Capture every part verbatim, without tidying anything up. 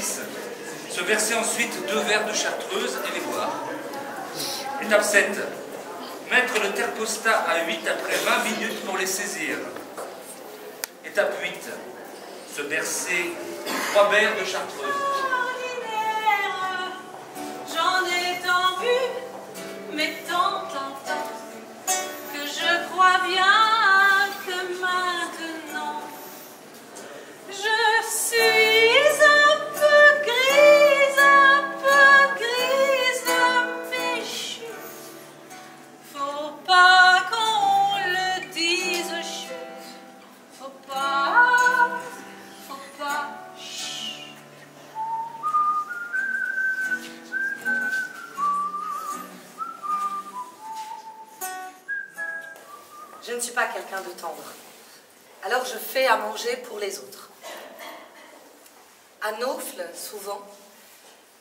six, se verser ensuite deux verres de chartreuse et les boire. Étape sept. Mettre le terpostat à huit après vingt minutes pour les saisir. Étape huit. Se verser trois verres de chartreuse. J'en ai tant vu, mais tant, tant, tant, que je crois bien que maintenant, je suis un peu grise, un peu grise, un péchu. Faut pas qu'on le dise, chut, faut pas, faut pas, chut. Je ne suis pas quelqu'un de tendre, alors je fais à manger pour les autres. À Nauphle, souvent,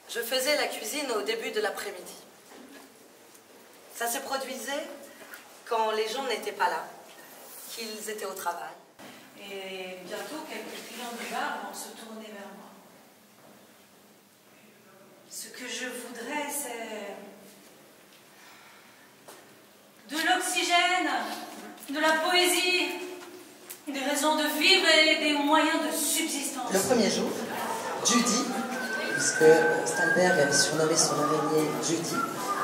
je faisais la cuisine au début de l'après-midi. Ça se produisait quand les gens n'étaient pas là, qu'ils étaient au travail. Et bientôt, quelques clients du bar vont se tourner vers moi. Ce que je voudrais, c'est de l'oxygène, de la poésie, des raisons de vivre et des moyens de subsistance. Le premier jour, Judy, puisque Steinberg avait surnommé son araignée Judy,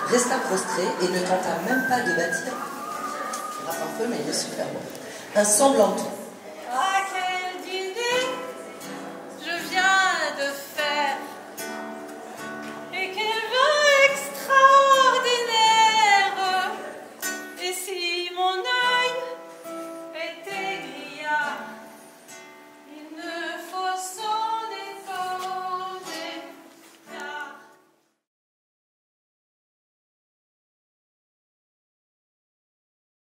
resta prostrée et ne tenta même pas de bâtir, il rappe un peu mais il ne se fait pas, un semblant de tout.